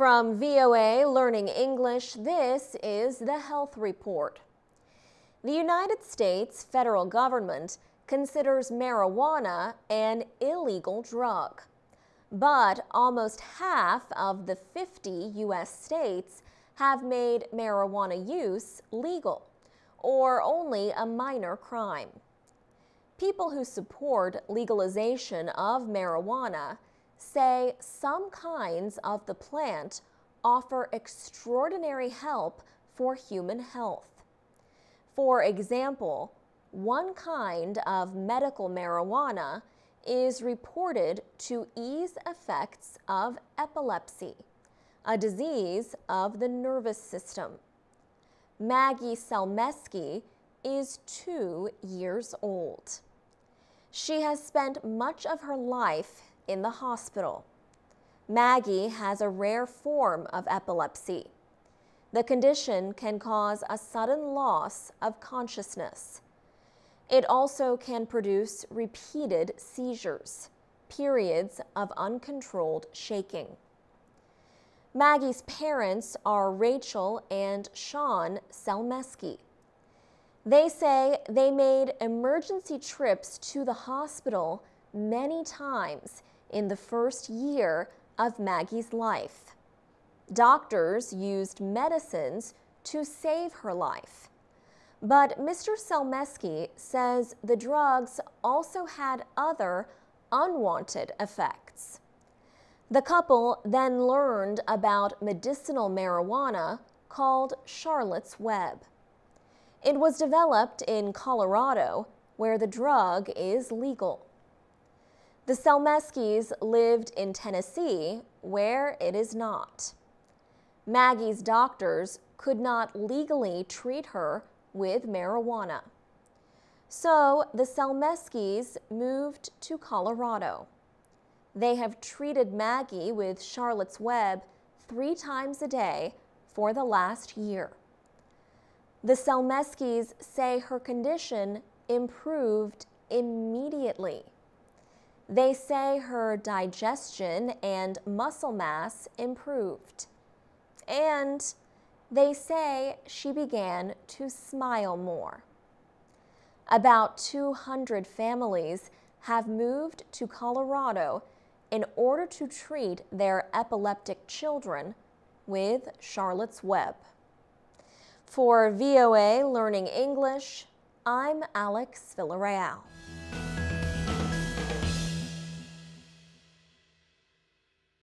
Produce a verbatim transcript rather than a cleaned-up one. From V O A Learning English, this is the Health Report. The United States federal government considers marijuana an illegal drug, but almost half of the fifty U S states have made marijuana use legal, or only a minor crime. People who support legalization of marijuana say some kinds of the plant offer extraordinary help for human health. For example, one kind of medical marijuana is reported to ease effects of epilepsy, a disease of the nervous system. Maggie Selmeski is two years old. She has spent much of her life in the hospital. Maggie has a rare form of epilepsy. The condition can cause a sudden loss of consciousness. It also can produce repeated seizures, periods of uncontrolled shaking. Maggie's parents are Rachel and Shawn Semelski. They say they made emergency trips to the hospital many times in the first year of Maggie's life. Doctors used medicines to save her life. But Mister Selmeski says the drugs also had other unwanted effects. The couple then learned about medicinal marijuana called Charlotte's Web. It was developed in Colorado, where the drug is legal. The Selmeskis lived in Tennessee, where it is not. Maggie's doctors could not legally treat her with marijuana. So the Selmeskis moved to Colorado. They have treated Maggie with Charlotte's Web three times a day for the last year. The Selmeskis say her condition improved immediately. They say her digestion and muscle mass improved. And they say she began to smile more. About two hundred families have moved to Colorado in order to treat their epileptic children with Charlotte's Web. For V O A Learning English, I'm Alex Villarreal.